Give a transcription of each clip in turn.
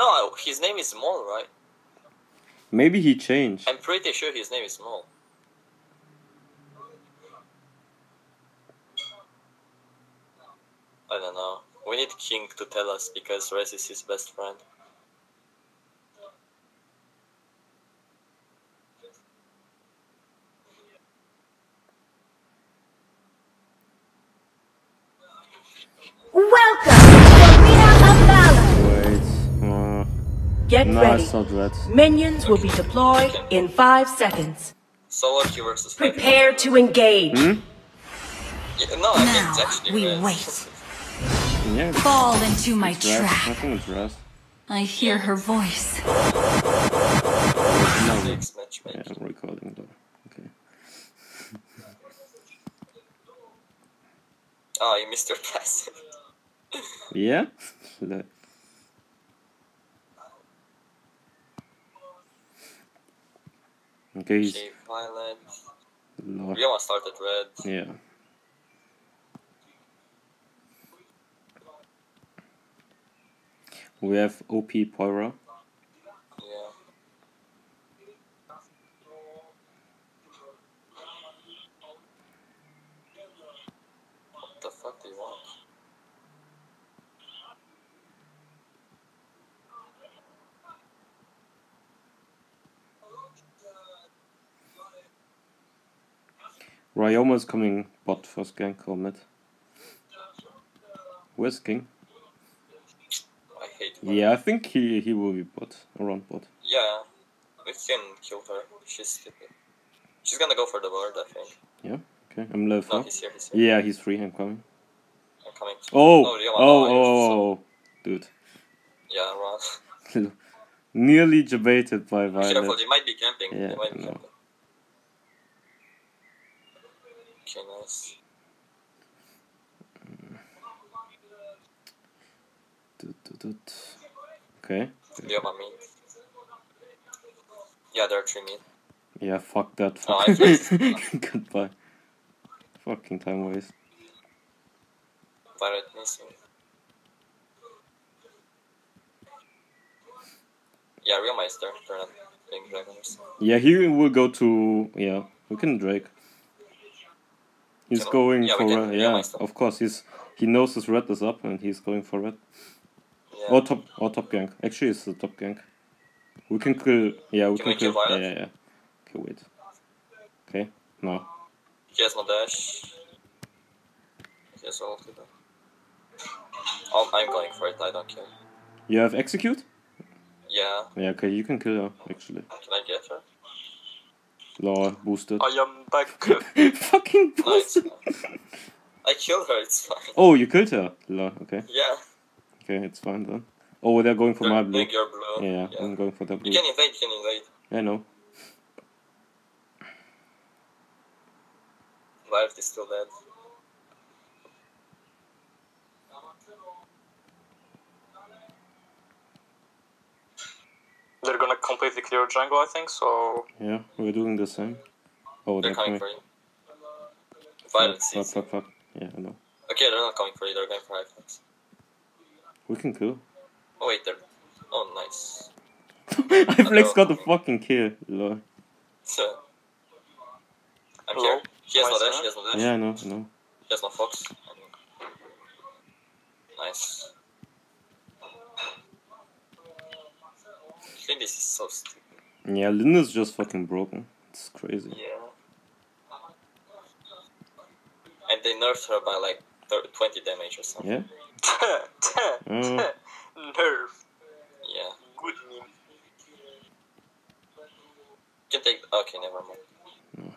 No, his name is Small, right? Maybe he changed. I'm pretty sure his name is Small. I don't know. We need King to tell us because Rez is his best friend. Welcome to Arena of Valor! Get ready. Minions will be deployed in 5 seconds. Solo Q versus prepare to engage. Hmm? Yeah, no, I think it's actually Rez. Yeah, fall into my trap. I think it's Rez. I hear her voice. Yeah, I'm recording though. Okay. Oh, you missed your pass. Yeah? Look. Okay, he's... Violet. Ryoma started red. Yeah. We have OP Poira. Yeah. What the fuck do you want? Ryoma's coming bot first gank or mid. Where's King? I hate her. Yeah, I think he will be bot, around bot. Yeah, we can kill her. She's stupid. She's gonna go for the ward, I think. Yeah, okay. I'm level 4. No, he's here. Yeah, he's free. I'm coming. I'm coming. Oh! No, oh, dude. Yeah, run. Nearly debated by Violet. Careful, they might be camping. Yeah, they might be camping. Okay, nice. Okay. Yeah, there are 3 mid. Yeah, fuck that. Oh, goodbye. Fucking time waste. Violet missing. Yeah, Ryoma is there. They're not playing dragons. Yeah, he will go to. Yeah, we can Drake. He's going for red, yeah, of course, he knows his red is up and he's going for red. Yeah. Or top gank. Actually, it's the top gank. We can kill, yeah, we can kill Violet? Yeah, okay, wait. Okay, no. He has no dash. He has ult. Oh, I'm going for it, I don't care. You have execute? Yeah. Yeah, okay, you can kill her, actually. Can I get her? Lord, boosted. I am back. Fucking boosted. Nice. I killed her, it's fine. Oh, you killed her? Lord, okay. Yeah. Okay, it's fine then. Oh, they're going for my blue. Yeah, I'm going for the blue. You can invade, I know. Life is still dead. They're gonna completely clear jungle, I think, so... Yeah, we're doing the same. Oh, they're coming for you. Violet sees. Fuck. Yeah, I know. Okay, they're not coming for you, they're going for Hyplex. We can kill. Oh, wait, they're... Oh, nice. Hyplex got the fucking kill, lol. So... I'm here. He has no dash, Yeah, I know, He has no fox. Nice. This is so stupid. Yeah, Linda's just fucking broken. It's crazy. Yeah. And they nerfed her by like 20 damage or something. Yeah. Nerf. Yeah. Good meme. Can take. Okay, never mind. No.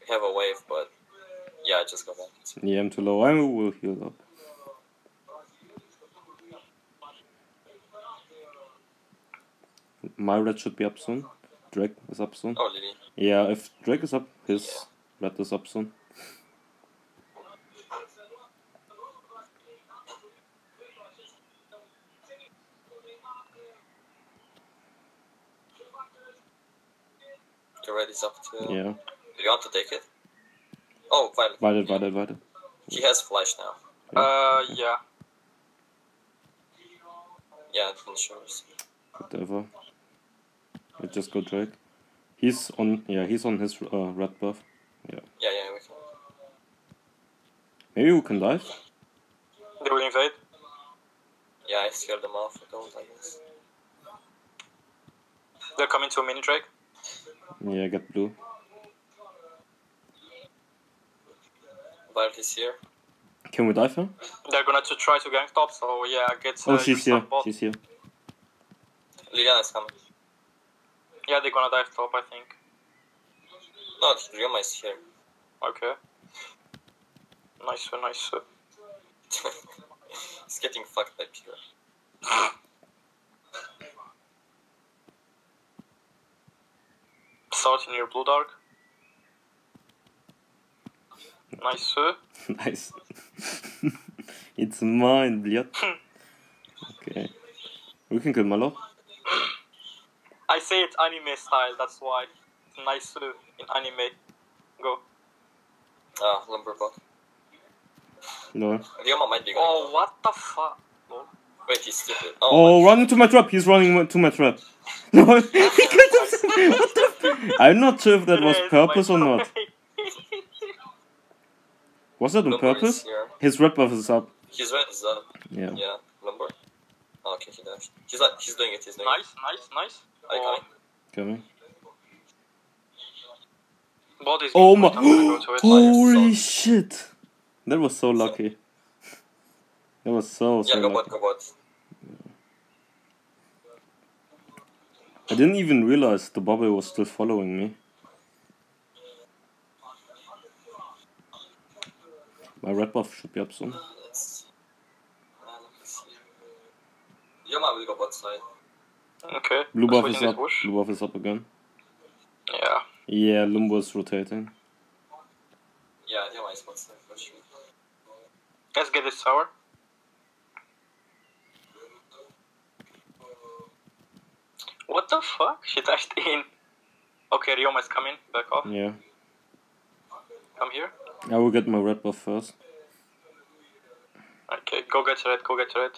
We have a wave, but yeah, just go back. Yeah, I'm too low. I will heal up. My red should be up soon. Drake is up soon. Oh, Lily. Yeah, if Drake is up, his red is up soon. The red is up too. Yeah. Do you want to take it? Oh, Violet. Violet. He has flash now. Yeah. Yeah, it will show us. Whatever. Let's just go drag. He's on, yeah, he's on his red buff. Yeah. Yeah, yeah, we can. Maybe we can dive? They will invade? Yeah, I scared them off with gold, I guess. They're coming to a mini drag? Yeah, I got blue. Violet is here. Can we dive him? They're gonna try to gank top, so yeah, I get... oh, she's here, bot. She's here. Liliana is coming. Yeah, they're gonna dive top, I think. No, Ryoma is here. Okay. Nice, nice. It's getting fucked by Kira. Starting your blue dark. Nice. Nice. It's mine, Bliot. Okay. We can kill Malo. I say it anime style, that's why. Nice in anime. Go. Ah, Lumburr bot. No. Ryoma might be going. Oh, what the fuck? No. Wait, he's stupid. Oh, run into my trap. He's running to my trap. No, he killed himself. What the fuck? I'm not sure if that was purpose or not. Was that on purpose? His red buff is up. His red is up. Yeah. Yeah, Lumburr. Oh, okay, he dashed. He's like, he's doing it. He's doing it. Nice, nice. Are you coming? Coming. Oh my! Holy shit! That was so lucky. That was so lucky. Yeah, go bot. I didn't even realize the bubble was still following me. My red buff should be up soon. Yoma will go bot side. Okay. Blue buff is up. Blue buff is up again. Yeah. Yeah, Lumburr is rotating. Yeah, Yoma is bot side for sure. Let's get this tower. What the fuck? She dashed in. Okay, Ryoma is coming. Back off. Yeah. Come here. I will get my red buff first. Okay, go get red. Go get red.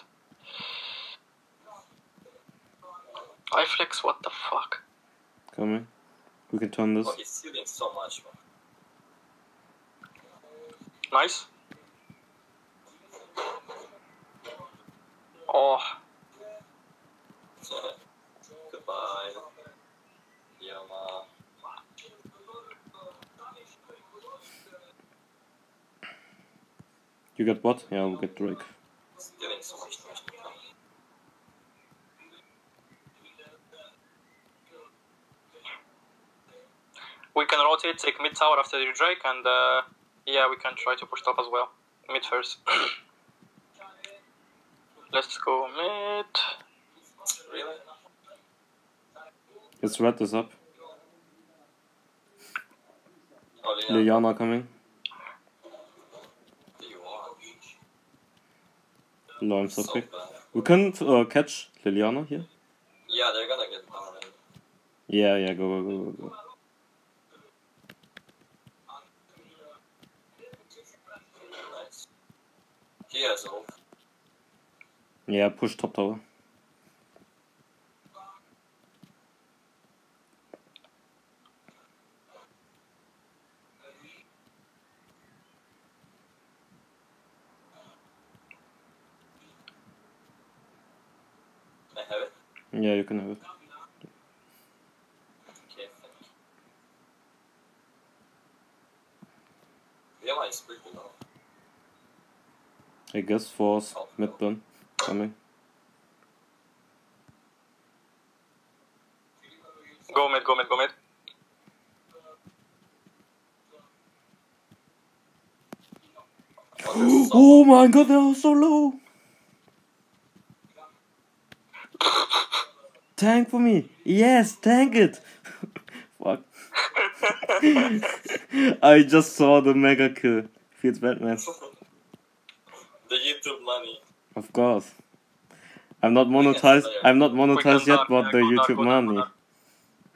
iFlex, what the fuck? Coming. We can turn this. Oh, he's stealing so much. Nice. Oh. Goodbye. Yama. You got bot? Yeah, we'll get Drake. Stealing so much damage. We can rotate, take mid tower after the Drake, and yeah, we can try to push top as well. Mid first. Let's go mid. Really? His red is up. Oh, yeah. Liana coming. No, I'm so big. We can't catch Liliana here. Yeah, they're gonna get power. Yeah, yeah, go, go, go, go. He has ult. Yeah, push top tower. I have it? Yeah, you can have it. Okay, thank you. Yeah, it's pretty low. I guess force mid burn coming. Go mid, go mid, go mid. Oh my god, they are so low. Tank for me. Yes, tank it. Fuck. I just saw the mega kill. Feels bad, man. The YouTube money. Of course. I'm not monetized. I'm not monetized yet, but the YouTube money.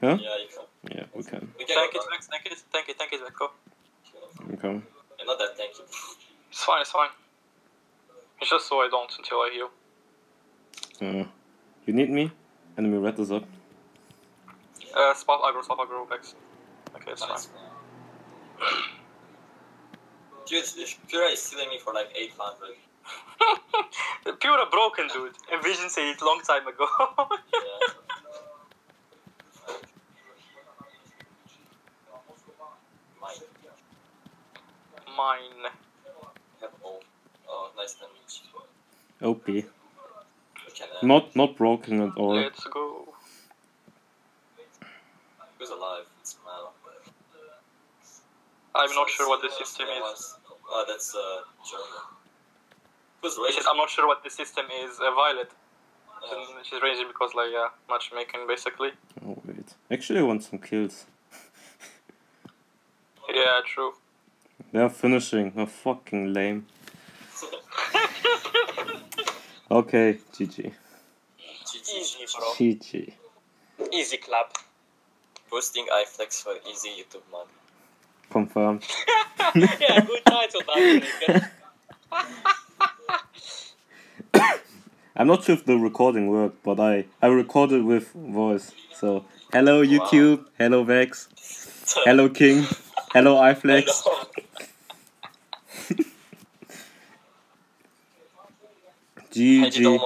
Huh? Yeah, you can. Yeah, we can. Tank it, Vex. Tank it, Vex. Go. Okay. I'm not that tanky. It's fine, it's fine. It's just so I don't until I heal. You need me? Enemy red is up. Spot aggro, Vex. Okay, it's nice. Fine. Dude, Kira is stealing me for like 800. Pure broken, dude. Envision said it long time ago. Yeah. Mine. Oh, nice damage. OP. Not broken at all. Let's go. Who's alive? It's Mal. I'm not sure what the system is. Oh, that's German. I'm not sure what the system is. Violet. Yeah. She's raging because, like, matchmaking basically. Oh, wait. Actually, I want some kills. Yeah, true. They're finishing. They're fucking lame. Okay, GG. Easy, bro. GG. Easy clap. Boosting iFlex for easy YouTube money. Confirmed. Yeah, good title, that. I'm not sure if the recording worked, but I recorded with voice. So, hello YouTube, wow. Hello Vex, hello King, hello iFlex. GG.